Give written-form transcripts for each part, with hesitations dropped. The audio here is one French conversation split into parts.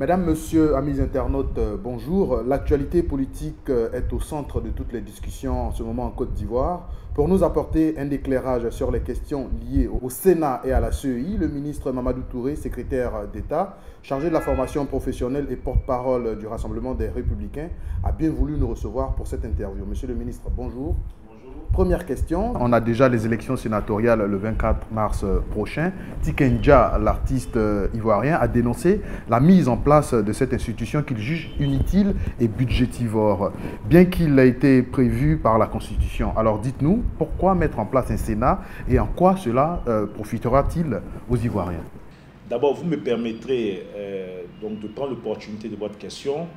Mesdames, Messieurs, amis internautes, bonjour. L'actualité politique est au centre de toutes les discussions en ce moment en Côte d'Ivoire. Pour nous apporter un éclairage sur les questions liées au Sénat et à la CEI, le ministre Mamadou Touré, secrétaire d'État, chargé de la formation professionnelle et porte-parole du Rassemblement des Républicains, a bien voulu nous recevoir pour cette interview. Monsieur le ministre, bonjour. Première question, on a déjà les élections sénatoriales le 24 mars prochain. Tiken Jah, l'artiste ivoirien, a dénoncé la mise en place de cette institution qu'il juge inutile et budgétivore, bien qu'il ait été prévu par la Constitution. Alors dites-nous, pourquoi mettre en place un Sénat et en quoi cela profitera-t-il aux Ivoiriens? D'abord, vous me permettrez donc de prendre l'opportunité de votre question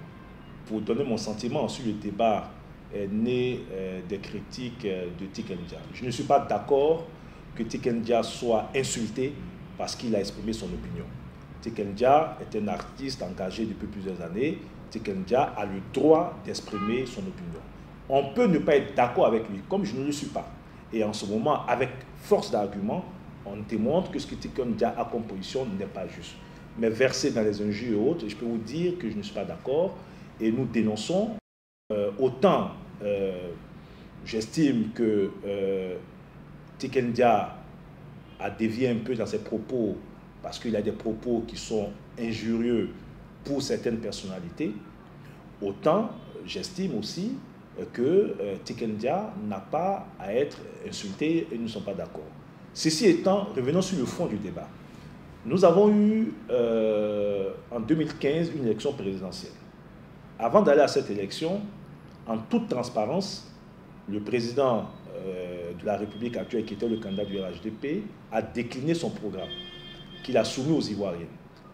pour donner mon sentiment sur le débat est né des critiques de Tiken Jah. Je ne suis pas d'accord que Tiken Jah soit insulté parce qu'il a exprimé son opinion. Tiken Jah est un artiste engagé depuis plusieurs années. Tiken Jah a le droit d'exprimer son opinion. On peut ne pas être d'accord avec lui, comme je ne le suis pas. Et en ce moment, avec force d'argument, on démontre que ce que Tiken Jah a comme position n'est pas juste. Mais versé dans les injures et autres, je peux vous dire que je ne suis pas d'accord et nous dénonçons autant. J'estime que Tiken Jah a dévié un peu dans ses propos parce qu'il a des propos qui sont injurieux pour certaines personnalités. Autant, j'estime aussi que Tiken Jah n'a pas à être insulté et nous ne sommes pas d'accord. Ceci étant, revenons sur le fond du débat. Nous avons eu en 2015 une élection présidentielle. Avant d'aller à cette élection, en toute transparence, le président de la République actuelle, qui était le candidat du RHDP, a décliné son programme qu'il a soumis aux Ivoiriens.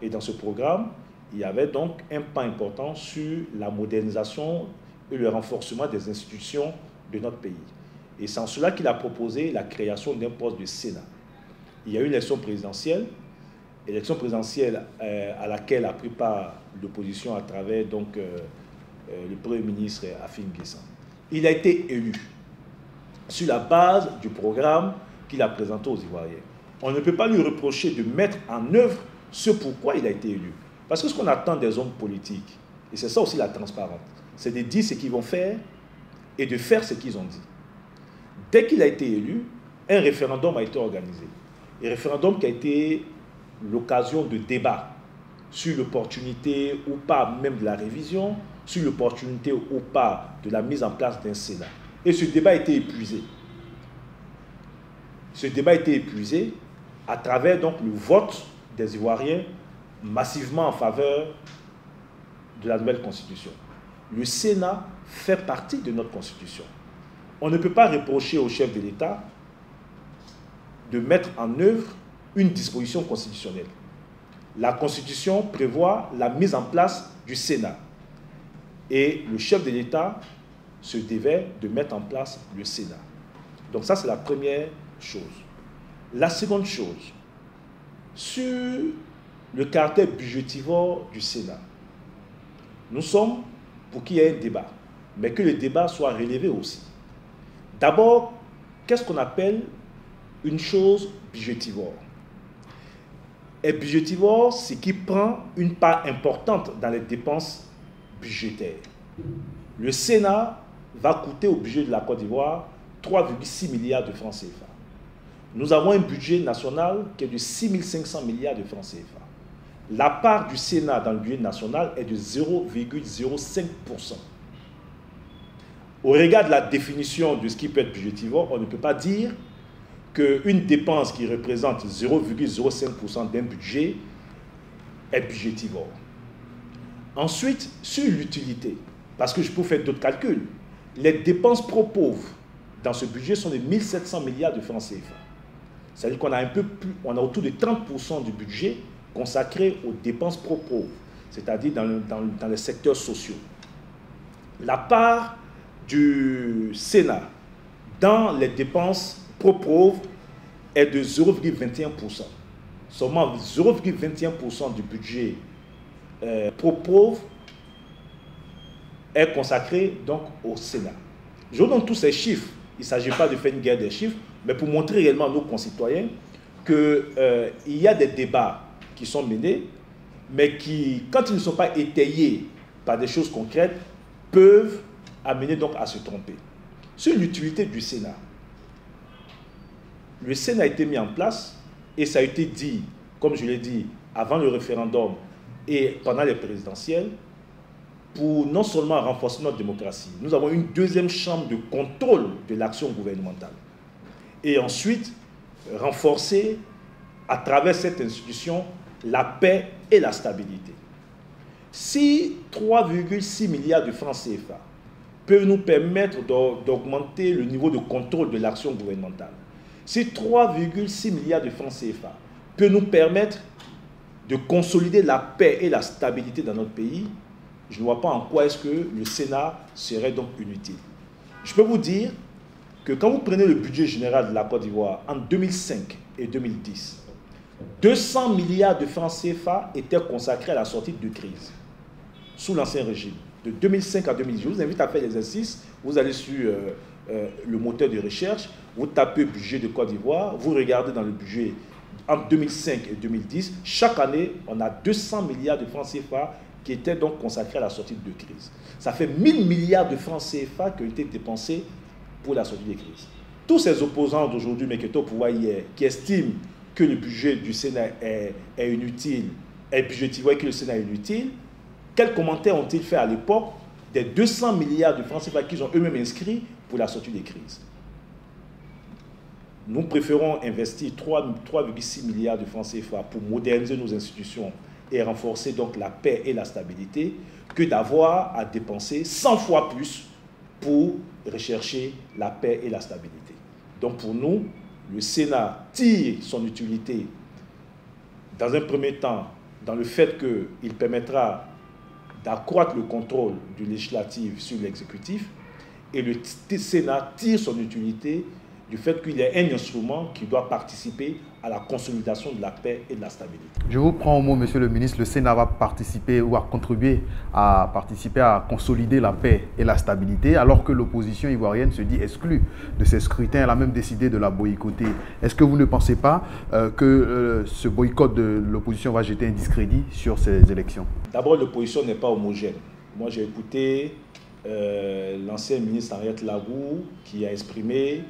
Et dans ce programme, il y avait donc un pas important sur la modernisation et le renforcement des institutions de notre pays. Et c'est en cela qu'il a proposé la création d'un poste de Sénat. Il y a eu une élection présidentielle à laquelle a pris part l'opposition à travers donc le Premier ministre Affi N'Guessan. Il a été élu sur la base du programme qu'il a présenté aux Ivoiriens. On ne peut pas lui reprocher de mettre en œuvre ce pourquoi il a été élu. Parce que ce qu'on attend des hommes politiques, et c'est ça aussi la transparence, c'est de dire ce qu'ils vont faire et de faire ce qu'ils ont dit. Dès qu'il a été élu, un référendum a été organisé. Un référendum qui a été l'occasion de débats sur l'opportunité ou pas même de la révision, sur l'opportunité ou pas de la mise en place d'un Sénat. Et ce débat a été épuisé. Ce débat a été épuisé à travers donc le vote des Ivoiriens massivement en faveur de la nouvelle Constitution. Le Sénat fait partie de notre Constitution. On ne peut pas reprocher au chef de l'État de mettre en œuvre une disposition constitutionnelle. La Constitution prévoit la mise en place du Sénat. Et le chef de l'État se devait de mettre en place le Sénat. Donc ça, c'est la première chose. La seconde chose, sur le caractère budgétivore du Sénat, nous sommes pour qu'il y ait un débat, mais que le débat soit relevé aussi. D'abord, qu'est-ce qu'on appelle une chose budgétivore? Et budgétivore, c'est qui prend une part importante dans les dépenses budgétaire. Le Sénat va coûter au budget de la Côte d'Ivoire 3,6 milliards de francs CFA. Nous avons un budget national qui est de 6 500 milliards de francs CFA. La part du Sénat dans le budget national est de 0,05%. Au regard de la définition de ce qui peut être budgétivore, on ne peut pas dire qu'une dépense qui représente 0,05% d'un budget est budgétivore. Ensuite, sur l'utilité, parce que je peux faire d'autres calculs, les dépenses pro-pauvres dans ce budget sont de 1700 milliards de francs CFA. C'est-à-dire qu'on a un peu plus, on a autour de 30% du budget consacré aux dépenses pro-pauvres, c'est-à-dire dans les secteurs sociaux. La part du Sénat dans les dépenses pro-pauvres est de 0,21%. Seulement 0,21% du budget pro-pauvre est consacré donc au Sénat. Je donne tous ces chiffres, il ne s'agit pas de faire une guerre des chiffres, mais pour montrer réellement à nos concitoyens qu'il y a des débats qui sont menés mais qui, quand ils ne sont pas étayés par des choses concrètes, peuvent amener donc à se tromper. Sur l'utilité du Sénat, le Sénat a été mis en place et ça a été dit, comme je l'ai dit, avant le référendum et pendant les présidentielles, pour non seulement renforcer notre démocratie, nous avons une deuxième chambre de contrôle de l'action gouvernementale. Et ensuite, renforcer à travers cette institution la paix et la stabilité. Si 3,6 milliards de francs CFA peuvent nous permettre d'augmenter le niveau de contrôle de l'action gouvernementale, si 3,6 milliards de francs CFA peuvent nous permettre de consolider la paix et la stabilité dans notre pays, je ne vois pas en quoi est-ce que le Sénat serait donc inutile. Je peux vous dire que quand vous prenez le budget général de la Côte d'Ivoire en 2005 et 2010, 200 milliards de francs CFA étaient consacrés à la sortie de crise sous l'ancien régime, de 2005 à 2010. Je vous invite à faire l'exercice, vous allez sur le moteur de recherche, vous tapez budget de Côte d'Ivoire, vous regardez dans le budget entre 2005 et 2010, chaque année, on a 200 milliards de francs CFA qui étaient donc consacrés à la sortie de crise. Ça fait 1000 milliards de francs CFA qui ont été dépensés pour la sortie des crises. Tous ces opposants d'aujourd'hui, mais qui étaient au pouvoir hier, qui estiment que le budget du Sénat est inutile, que le Sénat est inutile, quels commentaires ont-ils fait à l'époque des 200 milliards de francs CFA qu'ils ont eux-mêmes inscrits pour la sortie des crises? Nous préférons investir 3,6 milliards de francs CFA pour moderniser nos institutions et renforcer donc la paix et la stabilité que d'avoir à dépenser 100 fois plus pour rechercher la paix et la stabilité. Donc pour nous, le Sénat tire son utilité dans un premier temps dans le fait qu'il permettra d'accroître le contrôle du législatif sur l'exécutif, et le Sénat tire son utilité du fait qu'il y a un instrument qui doit participer à la consolidation de la paix et de la stabilité. Je vous prends au mot, monsieur le ministre, le Sénat va participer ou a contribué à participer à consolider la paix et la stabilité, alors que l'opposition ivoirienne se dit exclue de ces scrutins. Elle a même décidé de la boycotter. Est-ce que vous ne pensez pas que ce boycott de l'opposition va jeter un discrédit sur ces élections? D'abord, l'opposition n'est pas homogène. Moi, j'ai écouté l'ancien ministre Henriette Lagou qui a exprimé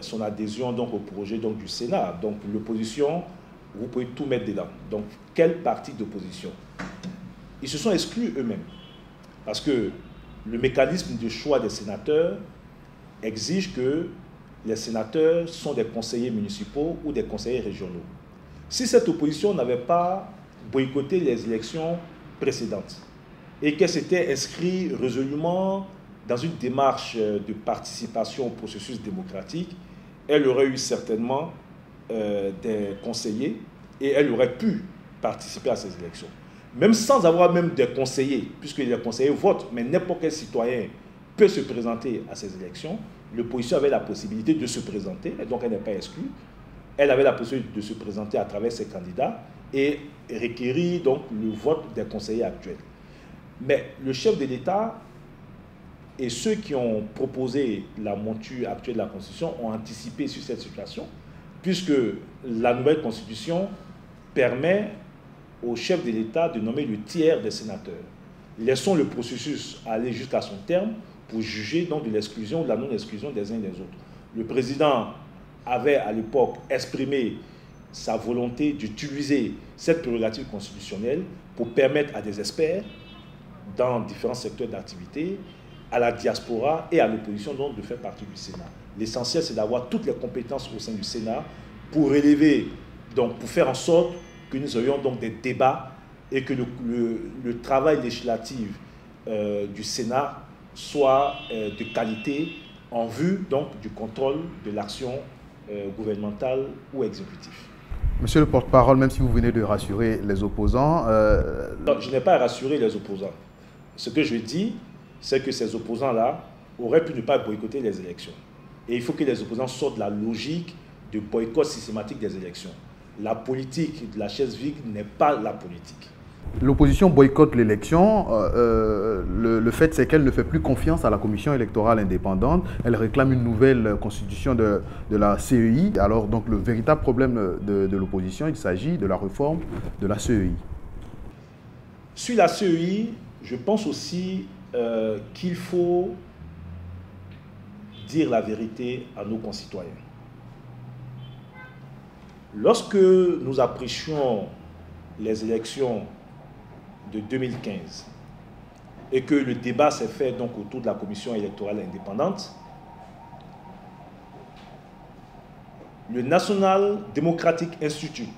son adhésion donc, au projet donc, du Sénat. Donc l'opposition, vous pouvez tout mettre dedans. Donc quel parti d'opposition? Ils se sont exclus eux-mêmes. Parce que le mécanisme de choix des sénateurs exige que les sénateurs sont des conseillers municipaux ou des conseillers régionaux. Si cette opposition n'avait pas boycotté les élections précédentes et qu'elle s'était inscrite résolument dans une démarche de participation au processus démocratique, elle aurait eu certainement des conseillers et elle aurait pu participer à ces élections. Même sans avoir même des conseillers, puisque les conseillers votent, mais n'importe quel citoyen peut se présenter à ces élections, l'opposition avait la possibilité de se présenter, et donc elle n'est pas exclue. Elle avait la possibilité de se présenter à travers ses candidats et requérir donc le vote des conseillers actuels. Mais le chef de l'État et ceux qui ont proposé la monture actuelle de la Constitution ont anticipé sur cette situation, puisque la nouvelle Constitution permet au chef de l'État de nommer le tiers des sénateurs. Laissons le processus aller jusqu'à son terme pour juger donc de l'exclusion ou de la non-exclusion des uns et des autres. Le président avait à l'époque exprimé sa volonté d'utiliser cette prérogative constitutionnelle pour permettre à des experts dans différents secteurs d'activité, à la diaspora et à l'opposition donc de faire partie du Sénat. L'essentiel, c'est d'avoir toutes les compétences au sein du Sénat pour relever, donc pour faire en sorte que nous ayons donc des débats et que le travail législatif du Sénat soit de qualité en vue donc du contrôle de l'action gouvernementale ou exécutive. Monsieur le porte-parole, même si vous venez de rassurer les opposants... Non, je n'ai pas rassuré les opposants. Ce que je dis, c'est que ces opposants-là auraient pu ne pas boycotter les élections. Et il faut que les opposants sortent de la logique de boycott systématique des élections. La politique de la chaise vide n'est pas la politique. L'opposition boycotte l'élection. Le fait, c'est qu'elle ne fait plus confiance à la commission électorale indépendante. Elle réclame une nouvelle constitution de la CEI. Alors, donc, le véritable problème de l'opposition, il s'agit de la réforme de la CEI. Sur la CEI, je pense aussi qu'il faut dire la vérité à nos concitoyens. Lorsque nous apprécions les élections de 2015 et que le débat s'est fait donc autour de la commission électorale indépendante, le National Democratic Institute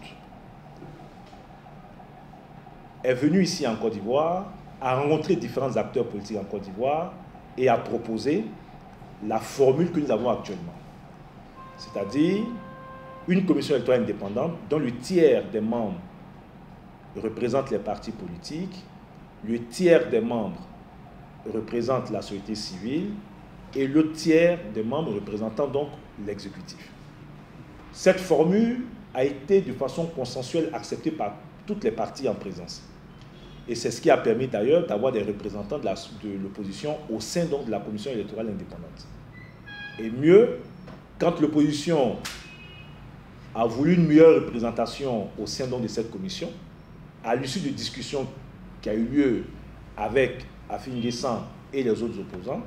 est venu ici en Côte d'Ivoire, a rencontré différents acteurs politiques en Côte d'Ivoire et a proposé la formule que nous avons actuellement. C'est-à-dire une commission électorale indépendante dont le tiers des membres représente les partis politiques, le tiers des membres représente la société civile et le tiers des membres représentant donc l'exécutif. Cette formule a été de façon consensuelle acceptée par toutes les parties en présence. Et c'est ce qui a permis d'ailleurs d'avoir des représentants de l'opposition au sein donc de la commission électorale indépendante. Et mieux, quand l'opposition a voulu une meilleure représentation au sein donc de cette commission, à l'issue de discussions qui a eu lieu avec Affi N'Guessan et les autres opposants,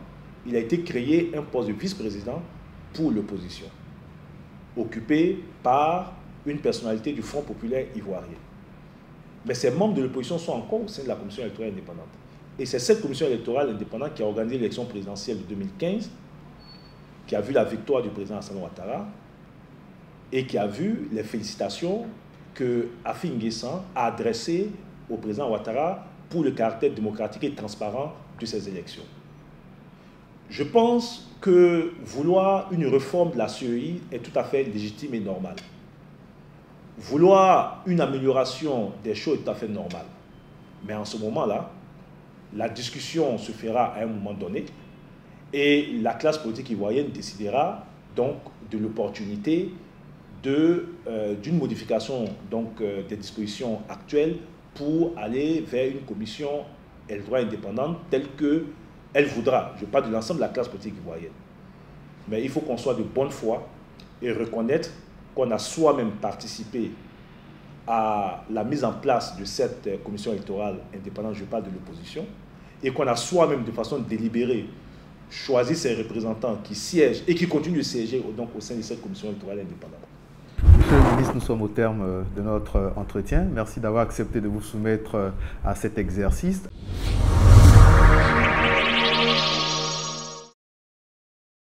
il a été créé un poste de vice-président pour l'opposition, occupé par une personnalité du Front populaire ivoirien. Mais ces membres de l'opposition sont encore au sein de la commission électorale indépendante. Et c'est cette commission électorale indépendante qui a organisé l'élection présidentielle de 2015, qui a vu la victoire du président Hassan Ouattara et qui a vu les félicitations que Affi N'Guessan a adressé au président Ouattara pour le caractère démocratique et transparent de ces élections. Je pense que vouloir une réforme de la CEI est tout à fait légitime et normal. Vouloir une amélioration des choses est tout à fait normal. Mais en ce moment-là, la discussion se fera à un moment donné et la classe politique ivoirienne décidera donc de l'opportunité d'une modification donc, des dispositions actuelles pour aller vers une commission électorale indépendante telle qu'elle voudra. Je parle de l'ensemble de la classe politique ivoirienne. Mais il faut qu'on soit de bonne foi et reconnaître qu'on a soi-même participé à la mise en place de cette commission électorale indépendante, je parle de l'opposition, et qu'on a soi-même de façon délibérée choisi ses représentants qui siègent et qui continuent de siéger donc, au sein de cette commission électorale indépendante. Monsieur le ministre, nous sommes au terme de notre entretien. Merci d'avoir accepté de vous soumettre à cet exercice.